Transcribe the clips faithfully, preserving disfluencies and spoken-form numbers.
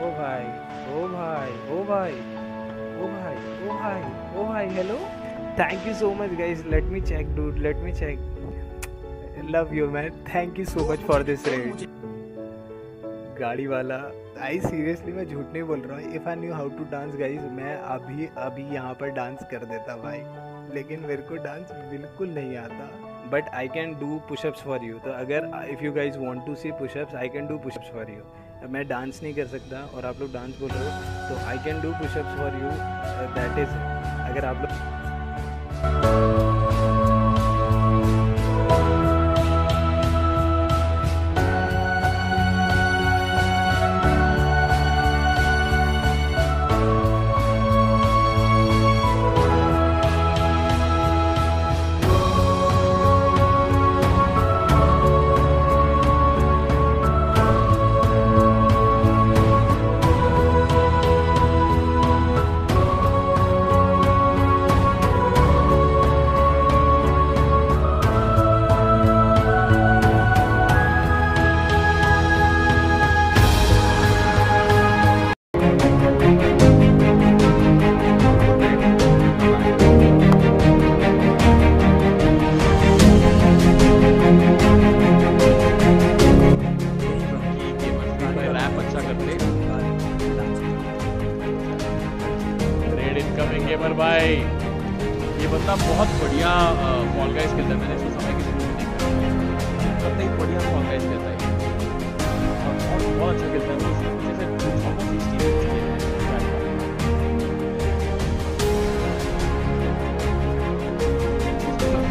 ओ भाई ओ भाई ओ भाई ओ भाई ओ भाई ओ भाई hello, thank you so much guys, let me check dude, let me check, love you man, thank you so much for this raid. गाड़ी वाला आई सीरियसली मैं झूठ नहीं बोल रहा हूँ, if I knew how to dance guys मैं अभी अभी यहाँ पर डांस कर देता भाई, लेकिन मेरे को डांस बिल्कुल नहीं आता, but I can do pushups for you. तो अगर if you guys want to see pushups, I can do pushups for you. मैं डांस नहीं कर सकता और आप लोग डांस बोल रहे हो, तो I can do pushups for you, that is अगर आप लोग गेमर भाई, ये बंदा बहुत बढ़िया बॉल गाइस खेलता है, मैंने सोचा है कि बहुत ही बढ़िया बॉल गाइस खेलता है और बहुत बहुत अच्छा खेलता है,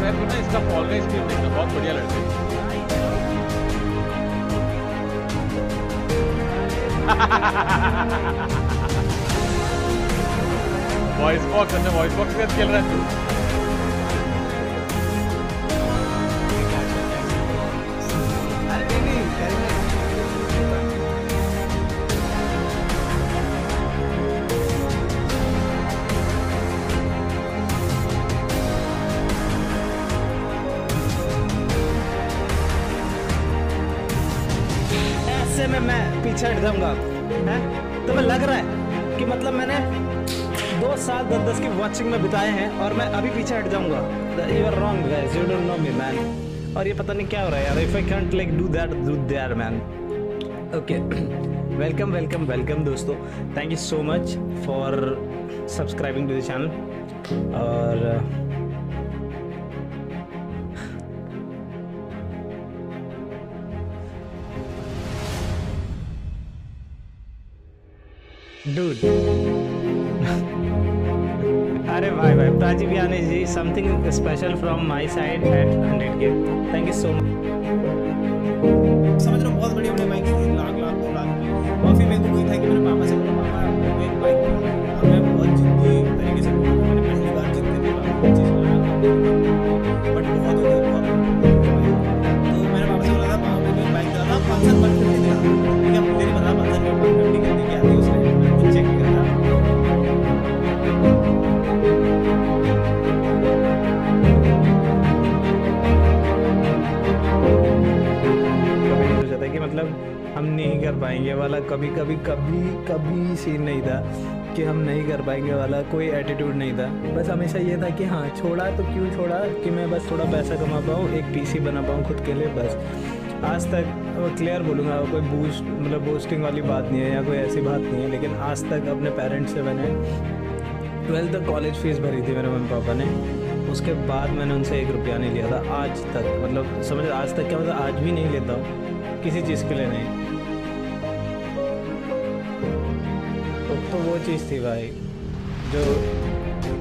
जैसे इसका बॉल गाइस खेल देखना बहुत बढ़िया लगता है। वॉइस बॉक्स अंदर वॉइस बॉक्स में खेल रहा है तू, ऐसे में मैं पीछे हट जाऊंगा है तो मैं, लग रहा है कि मतलब मैंने दो साल दस दस की वॉचिंग में बिताए हैं और मैं अभी पीछे हट जाऊंगा। You are wrong guys, you don't know me man. और ये पता नहीं क्या हो रहा है यार, if I can't like do that do there man. Okay, welcome welcome welcome दोस्तों, thank you so much for subscribing to the channel. और डूड अरे भाई भाई ताजी बियानी जी, something special from my side at hundred K, thank you so much. समझ रहा हूँ बहुत बढ़िया, मैंने बाइक लाख लाख दो लाख की, और फिर मेरे को वही था कि मेरे पापा से बोला पापा आपको एक बाइक, और मैं बहुत जिद्दी तरीके से बोला, मैंने पहली बार जिद्दी में लाखों चीज़ बनाया, बट बहुत हो गया बहुत, तो मेरे पापा से बोला था पापा मेरे को बाइक दिला, फंक्शन बंद कर दिया, लेकिन अब तेरी बता फंक्शन में बंद करने के लिए आती उसने चेक करता। कि मतलब हम नहीं कर पाएंगे वाला कभी कभी कभी कभी सीन नहीं था कि हम नहीं कर पाएंगे वाला, कोई एटीट्यूड नहीं था, बस हमेशा ये था कि हाँ छोड़ा तो क्यों छोड़ा, कि मैं बस थोड़ा पैसा कमा पाऊँ, एक पीसी बना पाऊँ खुद के लिए बस। आज तक क्लियर बोलूँगा, कोई बूस्ट मतलब बूस्टिंग वाली बात नहीं है या कोई ऐसी बात नहीं है, लेकिन आज तक अपने पेरेंट्स से मैंने ट्वेल्थ तक कॉलेज फ़ीस भरी थी मेरे मम्मी पापा ने, उसके बाद मैंने उनसे एक रुपया नहीं लिया था आज तक, मतलब समझ आज तक क्या मतलब आज भी नहीं लेता हूँ किसी चीज़ के लिए नहीं। तो, तो वो चीज़ थी भाई, जो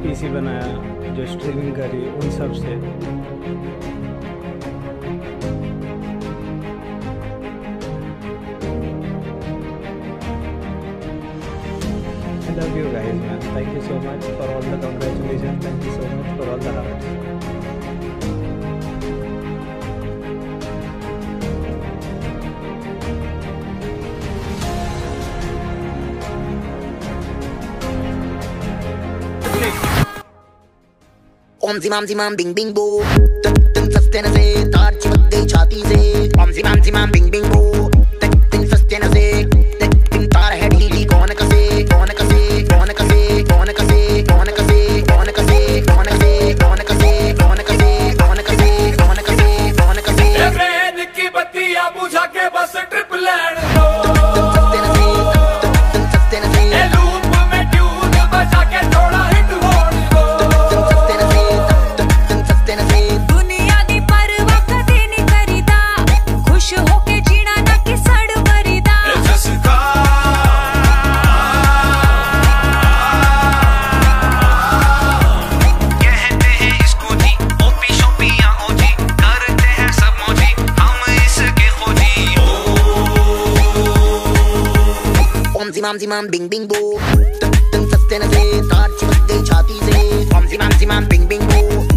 पीसी बनाया, जो स्ट्रीमिंग करी, उन सब से I love you guys man, thank you so much for all the congratulation, thank you so much for all the love. ओम सी माम सी माम बिंग बिंग बो, तन सस्ते न से तार चिपक गई छाती से, ओम सी माम सी माम बिंग बिंग बो, तन सस्ते न से, तन तार है ढीली। जिमाम जिमाम बिंग बिंग बो, तुम तुम सस्ते नज़े तार चिपक गई छाती से, जिमाम जिमाम बिंग बिंग बो।